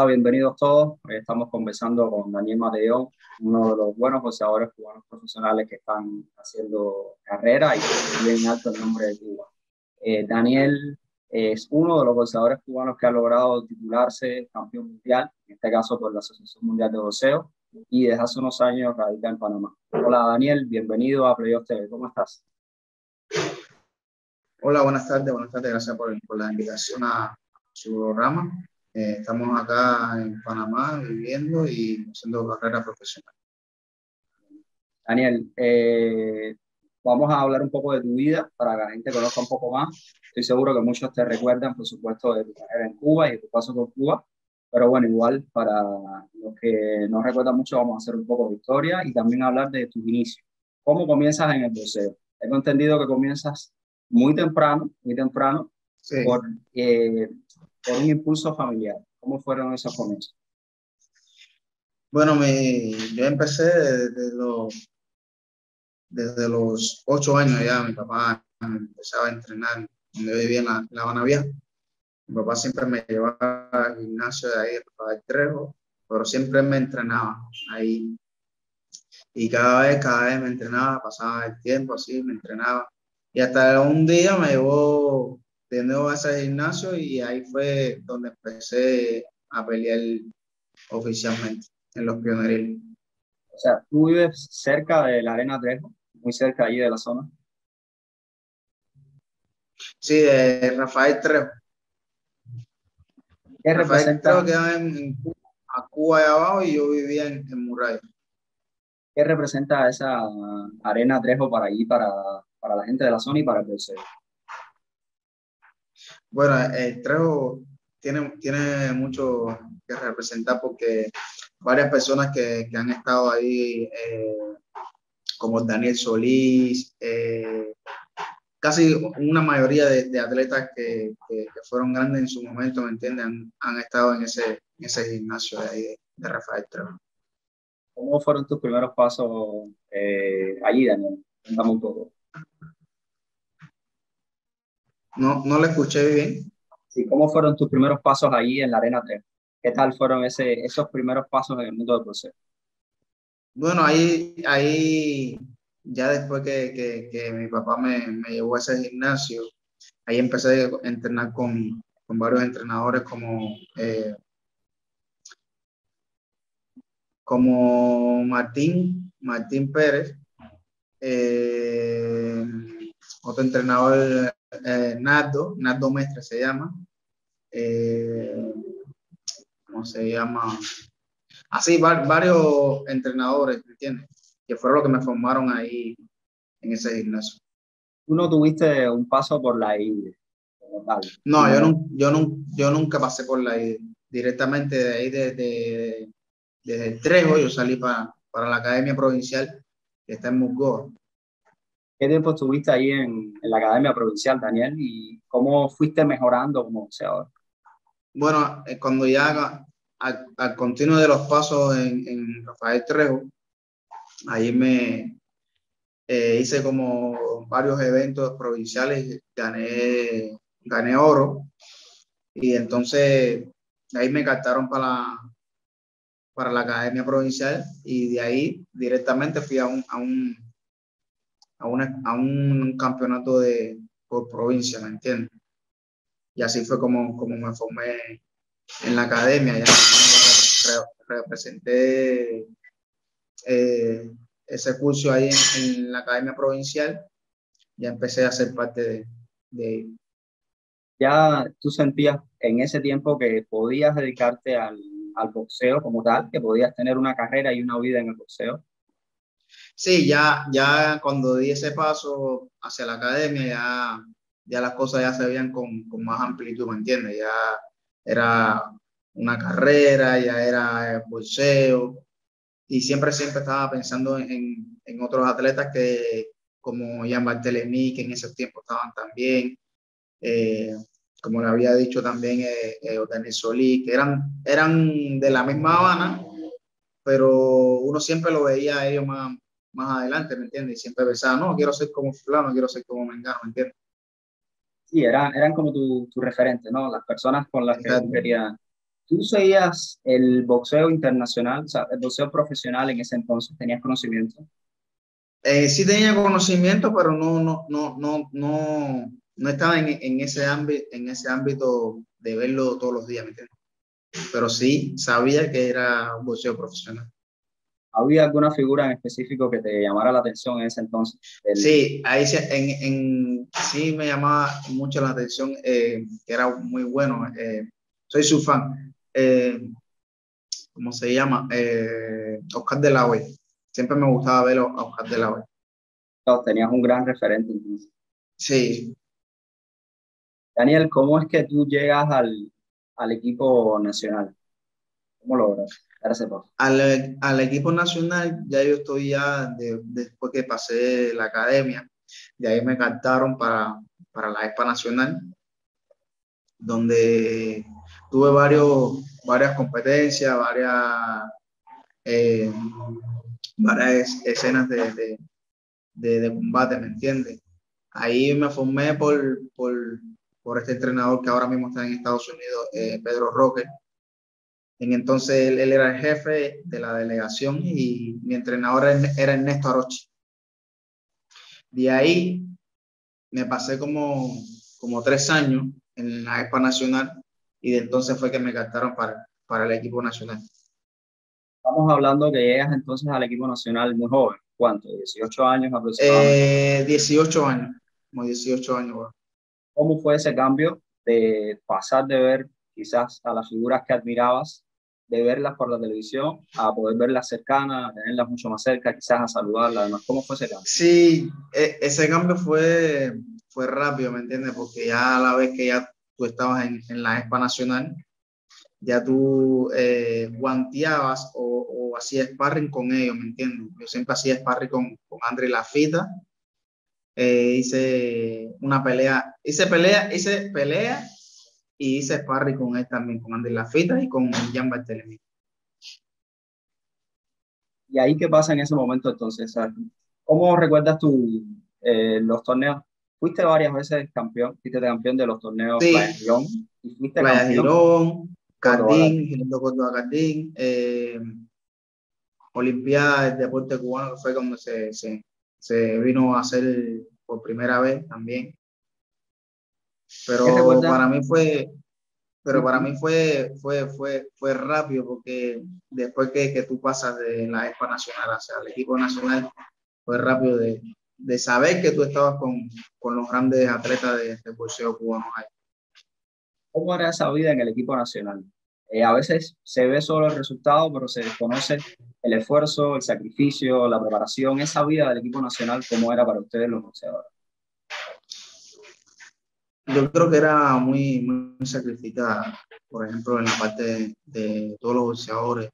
Hola, bienvenidos todos. Hoy estamos conversando con Daniel Matellón, uno de los buenos boxeadores cubanos profesionales que están haciendo carrera y que tienen alto el nombre de Cuba. Daniel es uno de los boxeadores cubanos que ha logrado titularse campeón mundial, en este caso por la Asociación Mundial de Boxeo, y desde hace unos años radica en Panamá. Hola Daniel, bienvenido a Play Off TV. ¿Cómo estás? Hola, buenas tardes. Gracias por la invitación a su programa. Estamos acá en Panamá viviendo y haciendo carrera profesional. Daniel, vamos a hablar un poco de tu vida para que la gente conozca un poco más. Estoy seguro que muchos te recuerdan, por supuesto, de tu carrera en Cuba y de tu paso por Cuba. Pero bueno, igual para los que no recuerdan mucho vamos a hacer un poco de historia y también hablar de tus inicios. ¿Cómo comienzas en el boxeo? Tengo entendido que comienzas muy temprano, sí. Por un impulso familiar. ¿Cómo fueron esos comienzos? Bueno, yo empecé desde los 8 años ya. Mi papá empezaba a entrenar donde vivía en La Habana Vieja. Mi papá siempre me llevaba al gimnasio de ahí, Rafael Trejo, pero siempre me entrenaba ahí. Y cada vez me entrenaba, pasaba el tiempo así, me entrenaba. Y hasta un día me llevó de nuevo a ese gimnasio y ahí fue donde empecé a pelear oficialmente, en los pioneriles. O sea, ¿tú vives cerca de la Arena Trejo? Muy cerca ahí de la zona. Sí, de Rafael Trejo. ¿Qué representa? Rafael Trejo quedaba a Cuba allá abajo y yo vivía en Murray. ¿Qué representa esa Arena Trejo para allí, para la gente de la zona y para el boxeo? Bueno, el Trejo tiene mucho que representar porque varias personas que han estado ahí, como Daniel Solís, casi una mayoría de atletas que fueron grandes en su momento, ¿me entiendes? Han estado en ese gimnasio de ahí de Rafael Trejo. ¿Cómo fueron tus primeros pasos allí, Daniel? Cuéntame un poco. No le escuché bien. Sí, ¿cómo fueron tus primeros pasos ahí en la Arena 3? ¿Qué tal fueron esos primeros pasos en el mundo del boxeo? Bueno, ahí ya después que mi papá me llevó a ese gimnasio, ahí empecé a entrenar con varios entrenadores como Martín Pérez, otro entrenador, Nardo Mestre se llama, ¿cómo se llama? Así, varios entrenadores, ¿me entiendes? Que fueron los que me formaron ahí en ese gimnasio. ¿Tú no tuviste un paso por la IDE? No, yo nunca pasé por la IDE. Directamente de ahí, desde el Trejo, yo salí para la Academia Provincial que está en Musgó. ¿Qué tiempo estuviste ahí en la Academia Provincial, Daniel? ¿Y cómo fuiste mejorando como boxeador? Bueno, cuando ya al continuo de los pasos en Rafael Trejo, ahí me hice como varios eventos provinciales, gané oro, y entonces ahí me captaron para la Academia Provincial y de ahí directamente fui a un campeonato por provincia, ¿me entiendes? Y así fue como me formé en la academia. Ya representé ese curso ahí en la Academia Provincial. Ya empecé a ser parte de ¿Ya tú sentías en ese tiempo que podías dedicarte al boxeo como tal, que podías tener una carrera y una vida en el boxeo? Sí, ya cuando di ese paso hacia la academia, ya las cosas ya se veían con más amplitud, ¿me entiendes? Ya era una carrera, ya era boxeo, y siempre estaba pensando en otros atletas como Yan Bartelemy, que en esos tiempos estaban también, como le había dicho también Daniel Solís, que eran de la misma Habana, pero uno siempre lo veía a ellos más adelante, ¿me entiendes? Y siempre pensaba, no, quiero ser como fulano, quiero ser como mengano, ¿me entiendes? Sí, eran como tu referente, ¿no? Las personas con las que tú querías ¿Tú seguías el boxeo internacional, o sea, el boxeo profesional en ese entonces? ¿Tenías conocimiento? Sí tenía conocimiento, pero no estaba en ese ámbito de verlo todos los días, ¿me entiendes? Pero sí sabía que era un boxeo profesional. ¿Había alguna figura en específico que te llamara la atención en ese entonces? Sí, sí me llamaba mucho la atención, que era muy bueno. Soy su fan. ¿Cómo se llama? Oscar De La Hoya. Siempre me gustaba verlo a Oscar De La Hoya. No, tenías un gran referente entonces. Sí. Daniel, ¿cómo es que tú llegas al equipo nacional? ¿Cómo logras? Al equipo nacional, ya yo estoy después que pasé la academia, de ahí me captaron para la ESPA Nacional, donde tuve varias competencias, varias escenas de combate, ¿me entiendes? Ahí me formé por este entrenador que ahora mismo está en Estados Unidos, Pedro Roque. Entonces él era el jefe de la delegación y mi entrenador era Ernesto Arochi. De ahí me pasé como 3 años en la ESPA Nacional y de entonces fue que me captaron para el equipo nacional. Estamos hablando que llegas entonces al equipo nacional muy joven. ¿Cuánto? ¿18 años aproximadamente? 18 años, como 18 años. Bueno. ¿Cómo fue ese cambio de pasar de ver quizás a las figuras que admirabas, de verlas por la televisión, a poder verlas cercanas, a tenerlas mucho más cerca, quizás a saludarlas? Además, ¿cómo fue ese cambio? Sí, ese cambio fue rápido, ¿me entiendes? Porque ya a la vez que ya tú estabas en la ESPA Nacional, ya tú guanteabas o hacías sparring con ellos, ¿me entiendes? Yo siempre hacía sparring con Andrés Lafita. Hice pelea y hice sparring con él también, con Andrés Lafita y con Jean Bartelemy. ¿Y ahí qué pasa en ese momento entonces? ¿Cómo recuerdas tú los torneos? Fuiste varias veces campeón, fuiste campeón de los torneos. Sí. Playa Girón, y fuiste Playa Girón, Cardín, Girón Córdoba Cardín, Olimpiada del Deporte Cubano, que fue cuando se vino a hacer por primera vez también. Pero para mí fue rápido, porque después que tú pasas de la ESPA Nacional hacia el equipo nacional, fue rápido de saber que tú estabas con los grandes atletas de boxeo cubano. ¿Cómo era esa vida en el equipo nacional? A veces se ve solo el resultado, pero se desconoce el esfuerzo, el sacrificio, la preparación. Esa vida del equipo nacional, ¿cómo era para ustedes los boxeadores? Yo creo que era muy, muy sacrificada. Por ejemplo, en la parte de todos los boxeadores,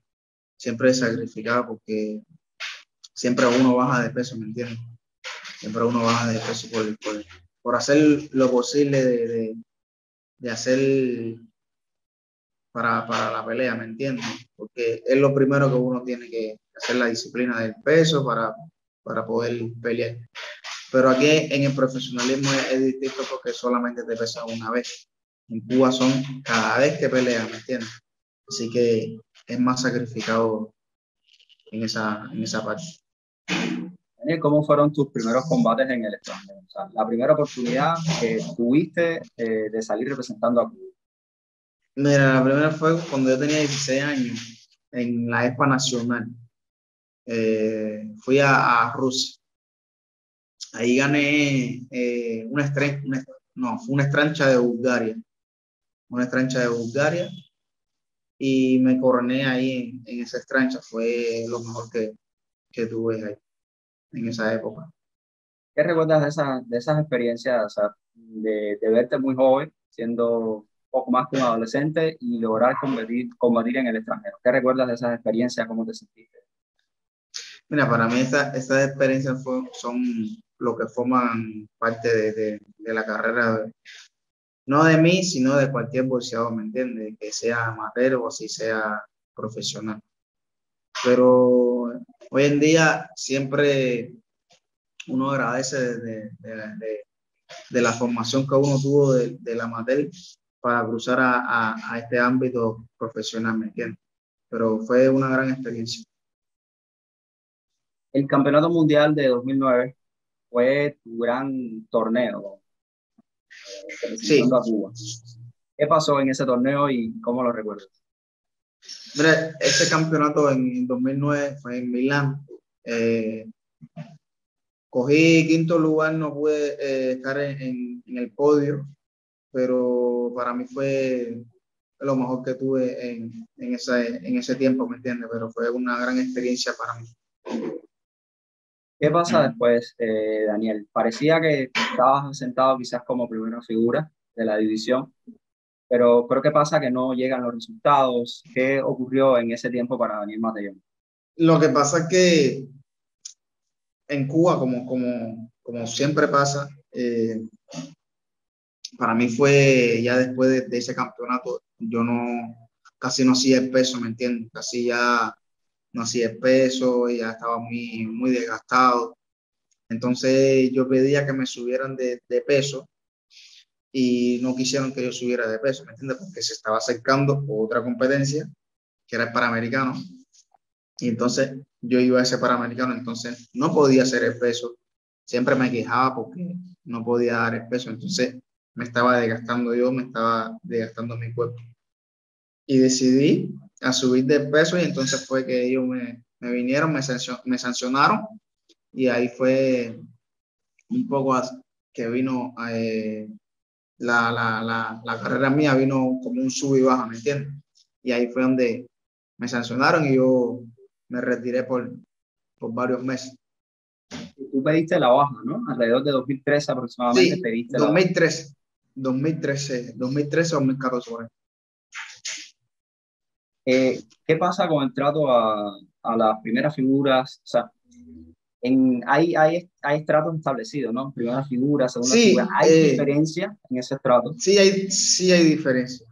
siempre sacrificada, porque siempre uno baja de peso, ¿me entiendes? Siempre uno baja de peso por hacer lo posible de hacer para la pelea, ¿me entiendes? Porque es lo primero que uno tiene que hacer, la disciplina del peso para poder pelear. Pero aquí en el profesionalismo es distinto, porque solamente te pesa una vez. En Cuba son cada vez que peleas, ¿me entiendes? Así que es más sacrificado en esa parte. Daniel, ¿cómo fueron tus primeros combates en el extranjero? O sea, la primera oportunidad que tuviste de salir representando a Cuba. Mira, la primera fue cuando yo tenía 16 años, en la ESPA Nacional. Fui a Rusia. Ahí gané una estrancha de Bulgaria y me coroné ahí en esa estrancha. Fue lo mejor que tuve ahí en esa época. ¿Qué recuerdas de esas experiencias, o sea, de verte muy joven, siendo poco más que un adolescente, y lograr combatir en el extranjero? ¿Qué recuerdas de esas experiencias? ¿Cómo te sentiste? Mira, para mí estas experiencias son lo que forman parte de la carrera, no de mí, sino de cualquier boxeador, ¿me entiendes? Que sea amateur o si sea profesional. Pero hoy en día siempre uno agradece de la formación que uno tuvo del amateur para cruzar a este ámbito profesional, ¿me entiendes? Pero fue una gran experiencia. El Campeonato Mundial de 2009 fue tu gran torneo, representando sí. a Cuba. ¿Qué pasó en ese torneo y cómo lo recuerdas? Mira, ese campeonato en 2009 fue en Milán. Cogí quinto lugar, no pude estar en el podio, pero para mí fue lo mejor que tuve en ese tiempo, ¿me entiendes? Pero fue una gran experiencia para mí. ¿Qué pasa después, Daniel? Parecía que estabas sentado quizás como primera figura de la división, pero ¿qué pasa que no llegan los resultados? ¿Qué ocurrió en ese tiempo para Daniel Matellón? Lo que pasa es que en Cuba, como siempre pasa, para mí fue ya después de ese campeonato, yo casi no hacía el peso, ¿me entiendes? Casi ya no hacía el peso, ya estaba muy, muy desgastado. Entonces yo pedía que me subieran de peso y no quisieron que yo subiera de peso, ¿me entiendes? Porque se estaba acercando otra competencia, que era el Panamericano. Y entonces yo iba a ese Panamericano, entonces no podía hacer el peso. Siempre me quejaba porque no podía dar el peso. Entonces me estaba desgastando yo, me estaba desgastando mi cuerpo. Y decidí a subir de peso y entonces fue que ellos me vinieron, me sancionaron. Y ahí fue un poco que vino la carrera mía, vino como un sub y baja, ¿me entiendes? Y ahí fue donde me sancionaron y yo me retiré por varios meses. Tú pediste la baja, ¿no? Alrededor de 2013 aproximadamente. Sí, pediste 2013, la baja. 2013 o 2014. ¿Qué pasa con el trato a las primeras figuras? O sea, hay tratos establecidos, ¿no? Primera figura, segunda figura. ¿Hay diferencia en ese trato? Sí hay diferencia.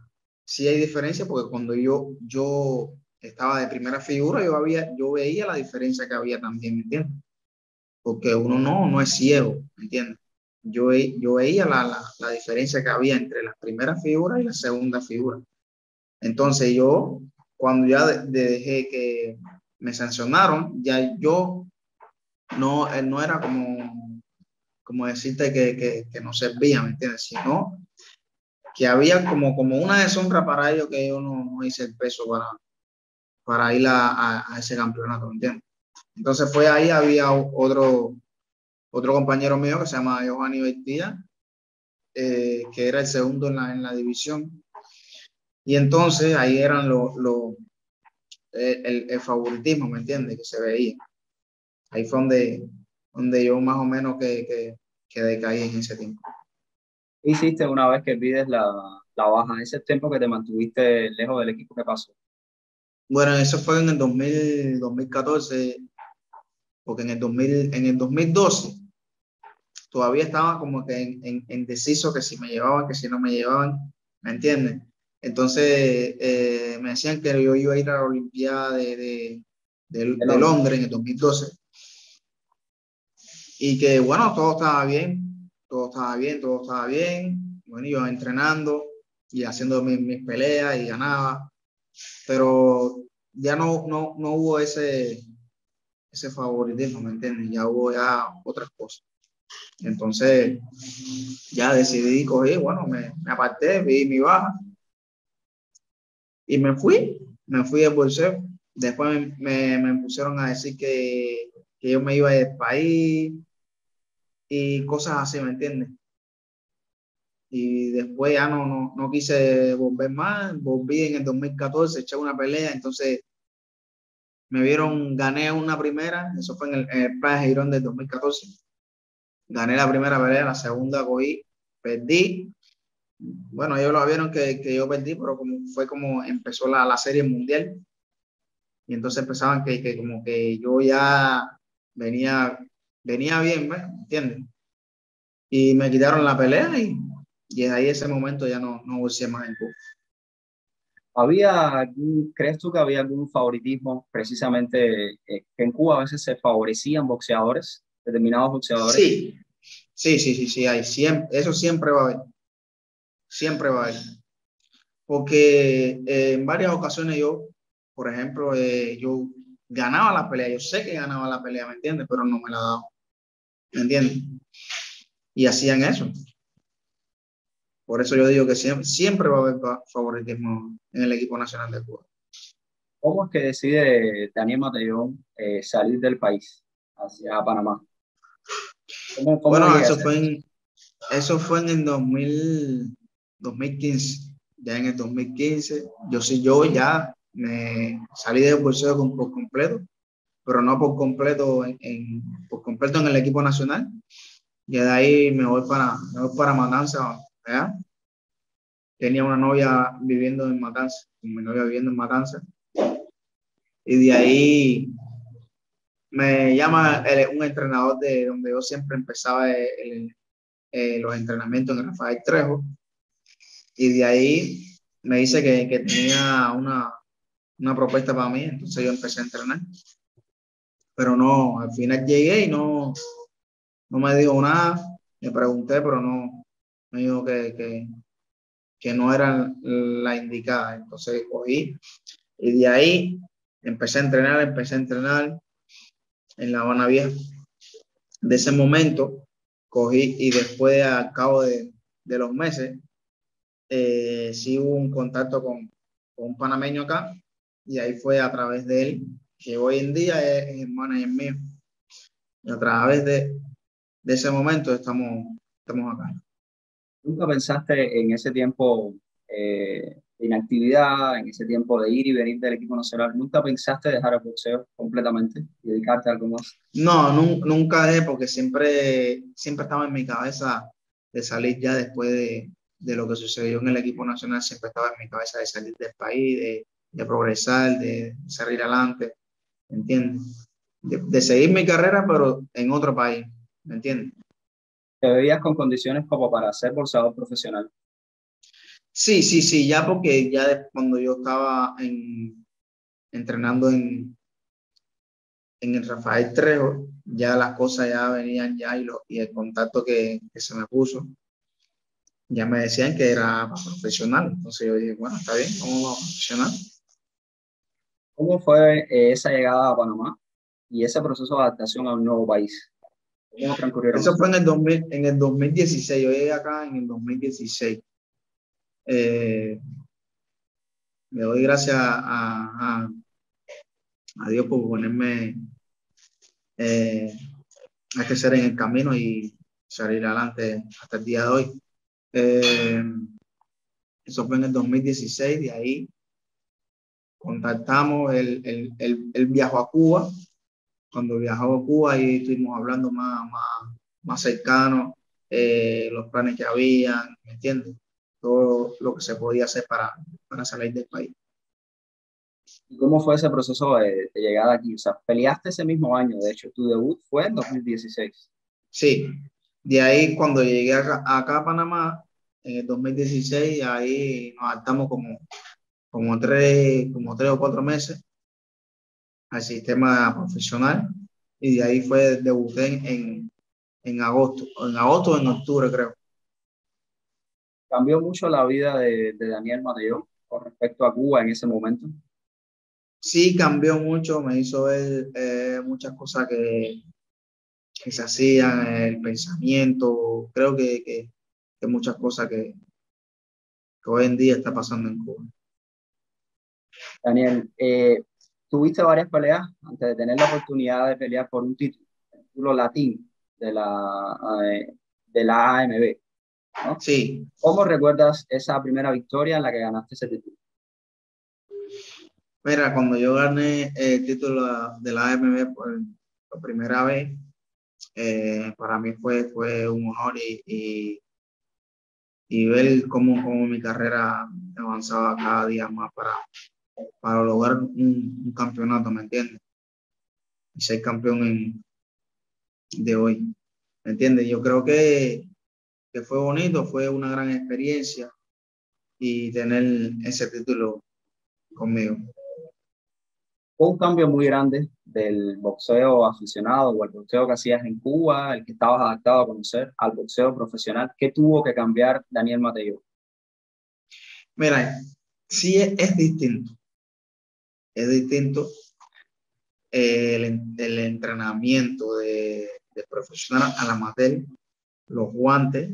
Sí hay diferencia porque cuando yo estaba de primera figura, yo veía la diferencia que había también, ¿me entiendes? Porque uno no es ciego, ¿me entiendes? Yo veía la diferencia que había entre las primeras figuras y la segunda figura. Entonces yo, cuando ya dejé que me sancionaron, ya yo no era como decirte que no servía, ¿me entiendes? Sino que había como una deshonra para ellos que yo no hice el peso para ir a ese campeonato, ¿me entiendes? Entonces fue ahí, había otro compañero mío que se llama Johanny Bertía, que era el segundo en la división. Y entonces ahí eran el favoritismo, ¿me entiendes? Que se veía. Ahí fue donde yo más o menos que decaí en ese tiempo. ¿Qué hiciste una vez que pides la baja? ¿Ese tiempo que te mantuviste lejos del equipo, que pasó? Bueno, eso fue en el 2014, porque en el 2012 todavía estaba como que en deciso que si me llevaban, que si no me llevaban, ¿me entiendes? Entonces me decían que yo iba a ir a la Olimpiada de Londres en el 2012 y que bueno, todo estaba bien, bueno, yo entrenando y haciendo mis peleas y ganaba. Pero ya no hubo ese favoritismo, ¿me entiendes? Ya hubo ya otras cosas. Entonces ya decidí coger, bueno, me aparté, vi mi baja y me fui del bolseo. Después me pusieron a decir que yo me iba del país y cosas así, ¿me entiendes? Y después ya no quise volver más. Volví en el 2014, eché una pelea, entonces me vieron, gané una primera, eso fue en el Play Off del 2014. Gané la primera pelea, la segunda cogí, perdí. Bueno, ellos lo vieron que yo perdí, pero fue como empezó la serie mundial. Y entonces empezaban que como que yo ya venía bien, ¿me entiendes? Y me quitaron la pelea y desde ahí ese momento ya no volví más en Cuba. ¿Crees tú que había algún favoritismo precisamente que en Cuba a veces se favorecían boxeadores, determinados boxeadores? Sí, hay, siempre, eso siempre va a haber. porque en varias ocasiones yo, por ejemplo, yo ganaba la pelea, yo sé que ganaba la pelea, ¿me entiendes? Pero no me la daba, ¿me entiendes? Y hacían eso. Por eso yo digo que siempre va a haber favoritismo en el equipo nacional de Cuba. ¿Cómo es que decide Daniel Matellón salir del país hacia Panamá? ¿Cómo bueno, eso fue en el 2015. Ya en el 2015, yo ya me salí del boxeo por completo, pero no por completo en el equipo nacional. Y de ahí me voy para Matanza, ¿verdad? Tenía una novia viviendo en Matanza, y de ahí me llama un entrenador de donde yo siempre empezaba los entrenamientos, en Rafael Trejo, y de ahí me dice que tenía una propuesta para mí. Entonces yo empecé a entrenar, pero no, al final llegué y no me dijo nada. Le pregunté, pero no me dijo que no era la indicada. Entonces cogí y de ahí empecé a entrenar en La Habana Vieja. De ese momento cogí, y después, al cabo de los meses, sí hubo un contacto con un panameño acá, y ahí fue a través de él, que hoy en día es el manager mío. Y a través de ese momento estamos acá. ¿Nunca pensaste en ese tiempo de inactividad, en ese tiempo de ir y venir del equipo nacional? ¿Nunca pensaste dejar el boxeo completamente y dedicarte a algo más? No, nunca dejé, porque siempre estaba en mi cabeza de salir ya después de lo que sucedió en el equipo nacional. Siempre estaba en mi cabeza de salir del país, de progresar, de salir adelante, ¿me entiendes? De seguir mi carrera, pero en otro país, ¿me entiendes? ¿Te veías con condiciones como para ser boxeador profesional? Sí, ya, porque ya cuando yo estaba entrenando en el Rafael Trejo, ya las cosas ya venían ya, y el contacto que se me puso, ya me decían que era profesional. Entonces yo dije, bueno, está bien, ¿cómo va profesional? ¿Cómo fue esa llegada a Panamá y ese proceso de adaptación a un nuevo país? ¿Cómo transcurrieron? Eso fue en el 2016, yo llegué acá en el 2016. Le doy gracias a Dios por ponerme a crecer en el camino y salir adelante hasta el día de hoy. Eso fue en el 2016. De ahí contactamos, el viajó a Cuba. Cuando viajaba a Cuba, ahí estuvimos hablando más cercano, los planes que había, ¿me entiendes? Todo lo que se podía hacer para salir del país. ¿Y cómo fue ese proceso de llegada aquí? O sea, peleaste ese mismo año, de hecho, tu debut fue en 2016. Sí. De ahí, cuando llegué acá a Panamá, en el 2016, ahí nos adaptamos como tres o cuatro meses al sistema profesional, y de ahí fue, debuté en agosto, o en octubre, creo. ¿Cambió mucho la vida de Daniel Mateo con respecto a Cuba en ese momento? Sí, cambió mucho, me hizo ver muchas cosas que se hacían, el pensamiento, creo que muchas cosas que hoy en día está pasando en Cuba. Daniel, tuviste varias peleas antes de tener la oportunidad de pelear por un título, el título latín de la AMB, ¿no? Sí. ¿Cómo recuerdas esa primera victoria en la que ganaste ese título? Mira, cuando yo gané el título de la AMB por la primera vez, para mí fue un honor, y ver cómo mi carrera avanzaba cada día más para lograr un campeonato, ¿me entiendes? Y ser campeón de hoy, ¿me entiendes? Yo creo que fue bonito, fue una gran experiencia, y tener ese título conmigo. Fue un cambio muy grande del boxeo aficionado o el boxeo que hacías en Cuba, el que estabas adaptado a conocer, al boxeo profesional. ¿Qué tuvo que cambiar Daniel Mateo? Mira, sí es distinto. Es distinto el entrenamiento de profesional al amateur. Los guantes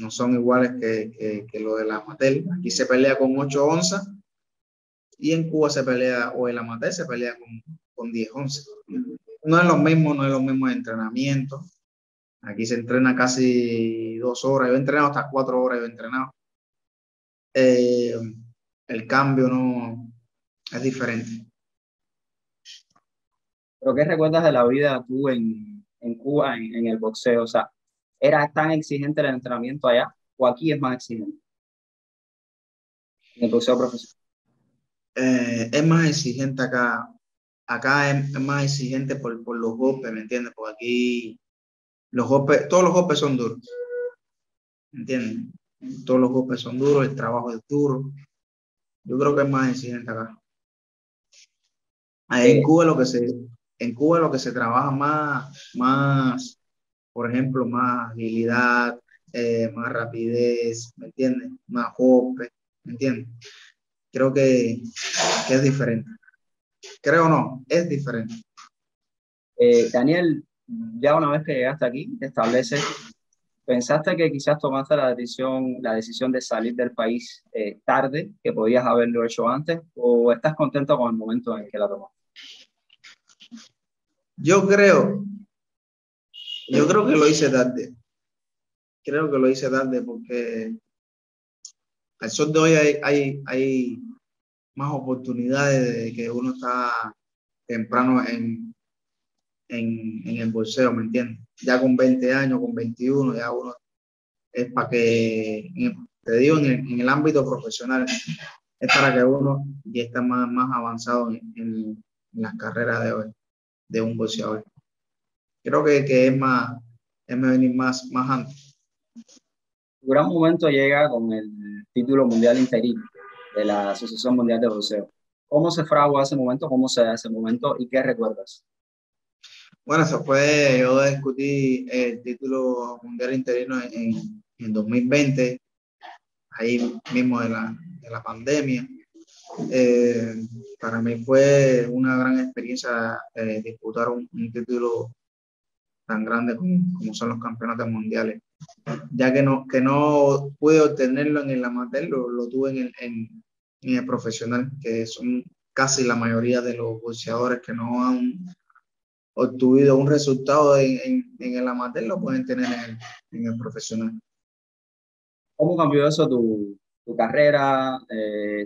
no son iguales que los del amateur. Aquí se pelea con 8 onzas y en Cuba se pelea, o el amateur se pelea con 10 onzas. No es lo mismo, no es lo mismo el entrenamiento. Aquí se entrena casi 2 horas. Yo he entrenado hasta 4 horas. Yo he entrenado. El cambio no es diferente. ¿Pero qué recuerdas de la vida tú en Cuba, en el boxeo? O sea, ¿era tan exigente el entrenamiento allá o aquí es más exigente? En el boxeo profesional. Es más exigente acá. Acá es más exigente por los golpes, ¿me entiendes? Porque aquí los golpes, todos los golpes son duros. ¿Me entiendes? Todos los golpes son duros, el trabajo es duro. Yo creo que es más exigente acá. Ahí en Cuba lo que se trabaja más, por ejemplo, más agilidad, más rapidez, ¿me entiendes? Más golpes, ¿me entiendes? Creo que es diferente. Creo no, es diferente. Daniel, ya una vez que llegaste aquí, te estableces, ¿pensaste que quizás tomaste la decisión de salir del país tarde, que podías haberlo hecho antes, o estás contento con el momento en el que la tomaste? Yo creo que lo hice tarde. Creo que lo hice tarde porque al sol de hoy hay más oportunidades de que uno está temprano en el boxeo, ¿me entiendes? Ya con 20 años, con 21, ya uno es para que, te digo, en el ámbito profesional, es para que uno ya está más avanzado en las carreras de hoy, de un boxeador. Creo que es venir más antes. Un gran momento llega con el título mundial interino de la Asociación Mundial de Boxeo. ¿Cómo se fragua ese momento? ¿Cómo se da ese momento? ¿Y qué recuerdas? Bueno, eso fue, yo discutí el título mundial interino en 2020, ahí mismo de la pandemia. Para mí fue una gran experiencia disputar un título tan grande como son los campeonatos mundiales. Ya que no pude obtenerlo en el amateur, lo tuve en el profesional, que son casi la mayoría de los boxeadores que no han obtenido un resultado en el amateur, lo pueden tener en el profesional. ¿Cómo cambió eso tu carrera,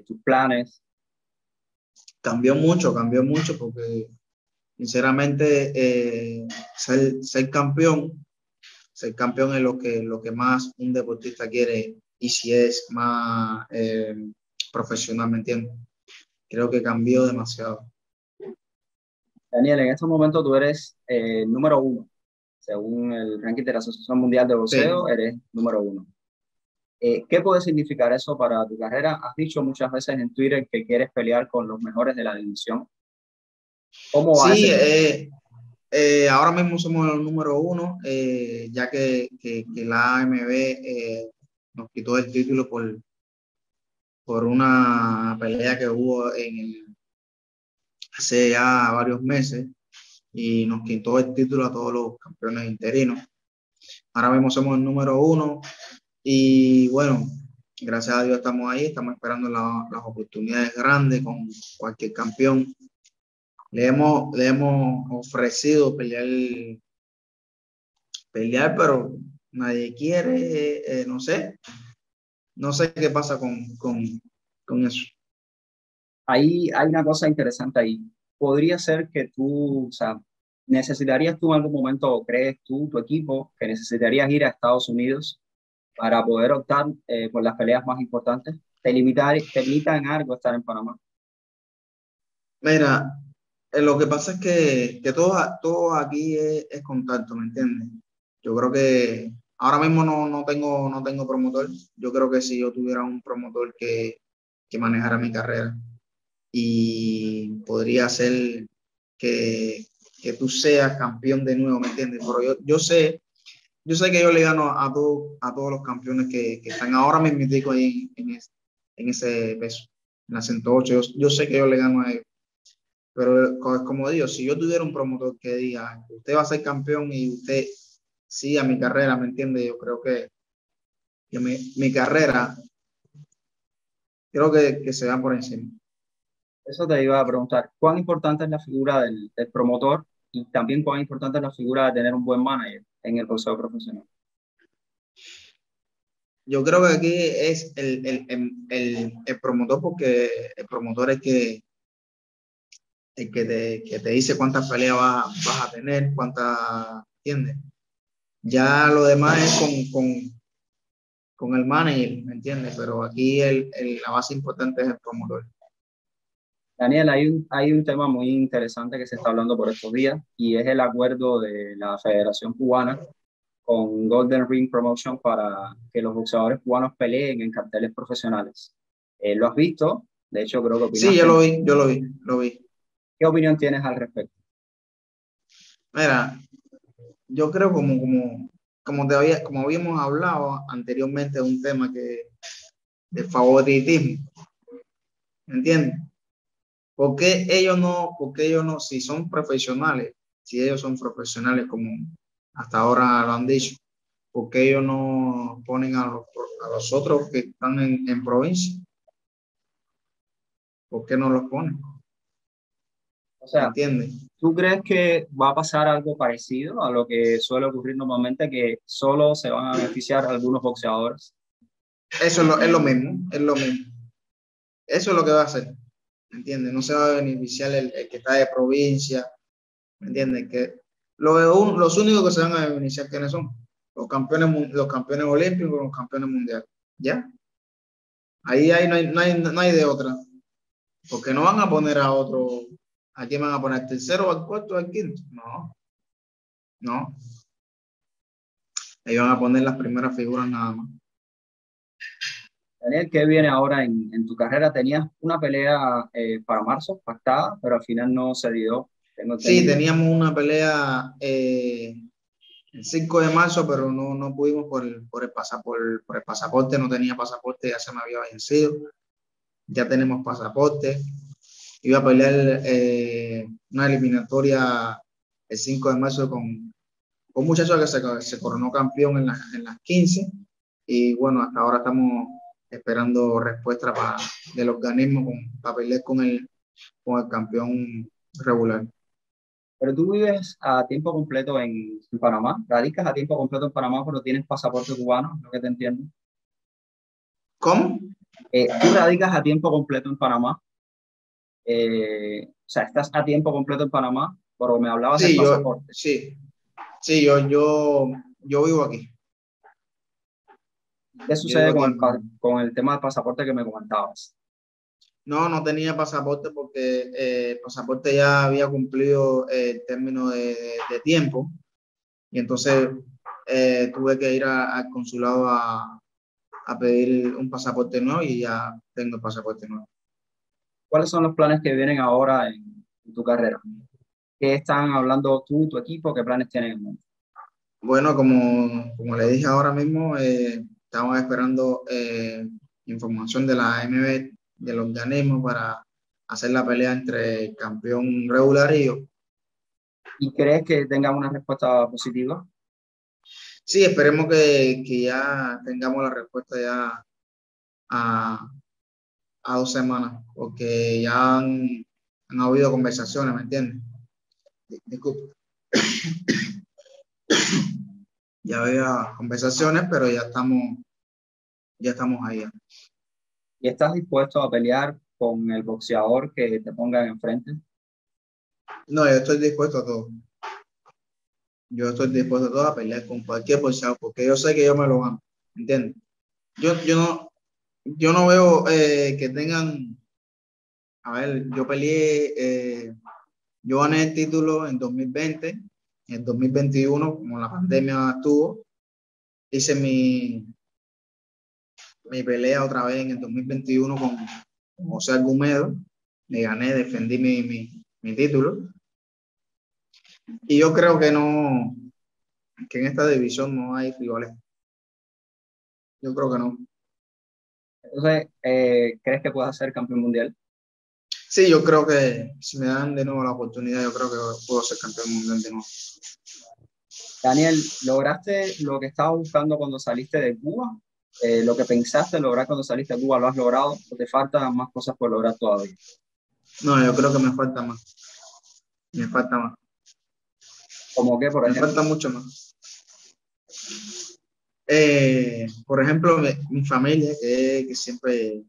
tus planes? Cambió mucho porque sinceramente ser campeón es lo que más un deportista quiere, y si es más profesional, ¿me entiendes? Creo que cambió demasiado. Daniel, en estos momentos tú eres número 1. Según el ranking de la Asociación Mundial de Boxeo, sí, eres número 1. ¿Qué puede significar eso para tu carrera? Has dicho muchas veces en Twitter que quieres pelear con los mejores de la división. ¿Cómo va? Sí, ahora mismo somos los número 1, ya que la AMB nos quitó el título por una pelea que hubo hace ya varios meses, y nos quitó el título a todos los campeones interinos. Ahora mismo somos el número 1 y bueno, gracias a Dios estamos ahí, estamos esperando las oportunidades grandes con cualquier campeón. Le hemos ofrecido pelear, pero nadie quiere, no sé qué pasa con eso. Ahí hay una cosa interesante ahí. Podría ser que tú, o sea, necesitarías tú en algún momento, o crees tú, tu equipo, que necesitarías ir a Estados Unidos para poder optar por las peleas más importantes. ¿Te limita en algo estar en Panamá? Mira, lo que pasa es que todo aquí es contacto, ¿me entiendes? Yo creo que ahora mismo no tengo promotor. Yo creo que si yo tuviera un promotor que manejara mi carrera, y podría ser que tú seas campeón de nuevo, ¿me entiendes? Pero yo sé que yo le gano a todos los campeones que están ahora mismo ahí en ese peso. en las 108. Yo sé que yo le gano a ellos. Pero como digo, si yo tuviera un promotor que diga, usted va a ser campeón y usted siga mi carrera, ¿me entiende? Yo creo que mi carrera, creo que se va por encima. Eso te iba a preguntar, ¿cuán importante es la figura del promotor y también cuán importante es la figura de tener un buen manager en el boxeo profesional? Yo creo que aquí es el promotor, porque el promotor es que te dice cuántas peleas vas a tener, cuántas, ¿entiendes? Ya lo demás es con el manager, ¿me entiendes? Pero aquí la base importante es el promotor. Daniel, hay un tema muy interesante que se está hablando por estos días y es el acuerdo de la Federación Cubana con Golden Ring Promotion para que los boxeadores cubanos peleen en carteles profesionales. ¿Lo has visto? De hecho, creo que opinaste. Sí, yo lo vi. ¿Qué opinión tienes al respecto? Mira, yo creo como habíamos hablado anteriormente de un tema de favoritismo, ¿me entiendes? Porque ellos no, si son profesionales, como hasta ahora lo han dicho, porque ellos no ponen a los otros que están en provincia? ¿Por qué no los ponen? O sea, ¿entiendes? ¿Tú crees que va a pasar algo parecido a lo que suele ocurrir normalmente, que solo se van a beneficiar algunos boxeadores? Eso es lo mismo. Eso es lo que va a hacer, ¿me entiendes? No se va a beneficiar el que está de provincia, ¿me entiendes? Que los únicos que se van a beneficiar, ¿quiénes son? Los campeones olímpicos, los campeones mundiales, ¿ya? Ahí no hay de otra, porque no van a poner a otro. ¿A quién van a poner? ¿Al tercero, al cuarto, al quinto? No. Ellos van a poner las primeras figuras nada más. Daniel, ¿qué viene ahora en tu carrera? Tenías una pelea para marzo, pactada, pero al final no se dio. Sí, teníamos una pelea el 5 de marzo, pero no pudimos por el pasaporte. No tenía pasaporte, ya se me había vencido. Ya tenemos pasaporte. Iba a pelear una eliminatoria el 5 de marzo con un muchacho que se coronó campeón en las 15. Y bueno, hasta ahora estamos esperando respuesta del organismo para pelear con el campeón regular. Pero tú vives a tiempo completo en Panamá, radicas a tiempo completo en Panamá, pero tienes pasaporte cubano, lo que te entiendo. ¿Cómo? Tú radicas a tiempo completo en Panamá. O sea, estás a tiempo completo en Panamá, pero me hablabas del pasaporte. Sí, yo vivo aquí. ¿Qué sucede con el tema del pasaporte que me comentabas? No tenía pasaporte porque el pasaporte ya había cumplido el término de tiempo y entonces tuve que ir al consulado a pedir un pasaporte nuevo y ya tengo el pasaporte nuevo. ¿Cuáles son los planes que vienen ahora en tu carrera? ¿Qué están hablando tú, tu equipo? ¿Qué planes tienen? Bueno, como le dije ahora mismo, estamos esperando información de la AMB, del organismo, para hacer la pelea entre el campeón regular y yo. ¿Y crees que tengan una respuesta positiva? Sí, esperemos que ya tengamos la respuesta ya a 2 semanas, porque ya han habido conversaciones, ¿me entiendes? Disculpe. Ya había conversaciones, pero ya estamos allá. ¿Y estás dispuesto a pelear con el boxeador que te pongan enfrente? No, yo estoy dispuesto a todo. Yo estoy dispuesto a todo, a pelear con cualquier boxeador, porque yo sé que yo me lo gano, ¿me entiendes? Yo no veo que tengan. A ver, yo peleé, yo gané el título en 2020, en 2021, como la pandemia estuvo, hice mi pelea otra vez en el 2021 con José Argumedo, me gané, defendí mi título. Y yo creo que en esta división no hay rivales. Yo creo que no. Entonces, ¿crees que puedas ser campeón mundial? Sí, yo creo que si me dan de nuevo la oportunidad, yo creo que puedo ser campeón mundial de nuevo. Daniel, ¿lograste lo que estabas buscando cuando saliste de Cuba? ¿Lo que pensaste lograr cuando saliste de Cuba lo has logrado? ¿O te faltan más cosas por lograr todavía? No, yo creo que me falta más. Me falta más. ¿Cómo qué, por ejemplo? Me falta mucho más. Por ejemplo, mi familia, que siempre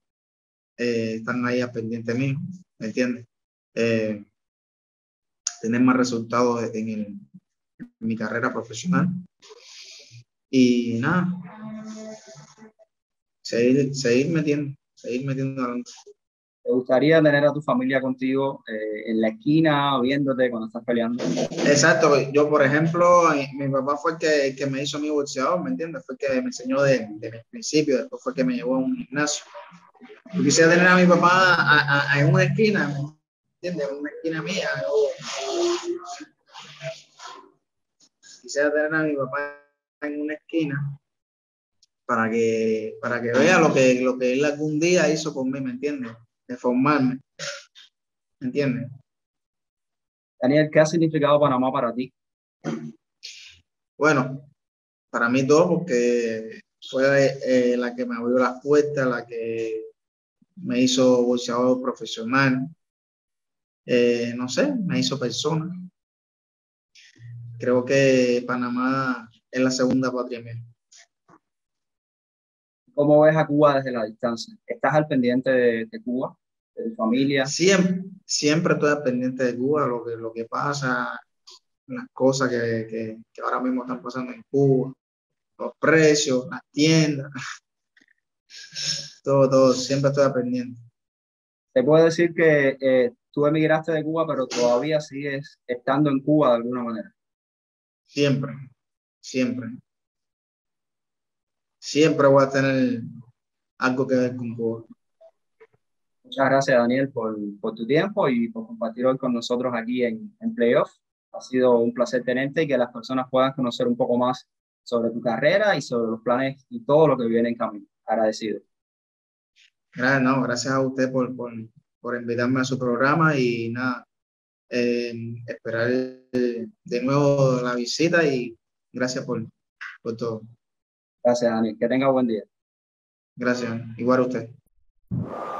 están ahí al pendiente mío, ¿me entiendes? Tener más resultados en mi carrera profesional. Y nada, seguir metiendo adelante. ¿Te gustaría tener a tu familia contigo en la esquina, viéndote cuando estás peleando? Exacto. Yo, por ejemplo, mi papá fue el que me hizo mi boxeador, ¿me entiendes? Fue el que me enseñó desde el principio, después fue el que me llevó a un gimnasio. Yo quisiera tener a mi papá en una esquina, ¿me entiendes? En una esquina mía. Quisiera tener a mi papá en una esquina para que vea lo que él algún día hizo por mí, ¿me entiendes? De formarme, ¿entiendes? Daniel, ¿qué ha significado Panamá para ti? Bueno, para mí todo, porque fue la que me abrió las puertas, la que me hizo boxeador profesional, no sé, me hizo persona. Creo que Panamá es la segunda patria mía. ¿Cómo ves a Cuba desde la distancia? ¿Estás al pendiente de Cuba, de tu familia? Siempre estoy al pendiente de Cuba, lo que pasa, las cosas que ahora mismo están pasando en Cuba, los precios, las tiendas, todo, siempre estoy al pendiente. ¿Te puedo decir que tú emigraste de Cuba, pero todavía sigues estando en Cuba de alguna manera? Siempre. Siempre voy a tener algo que ver con Cuba. Muchas gracias, Daniel, por tu tiempo y por compartir hoy con nosotros aquí en Play Off. Ha sido un placer tenerte y que las personas puedan conocer un poco más sobre tu carrera y sobre los planes y todo lo que viene en camino. Agradecido. Gracias a usted por invitarme a su programa y nada, esperar de nuevo la visita y gracias por todo. Gracias, Daniel. Que tenga buen día. Gracias. Igual a usted.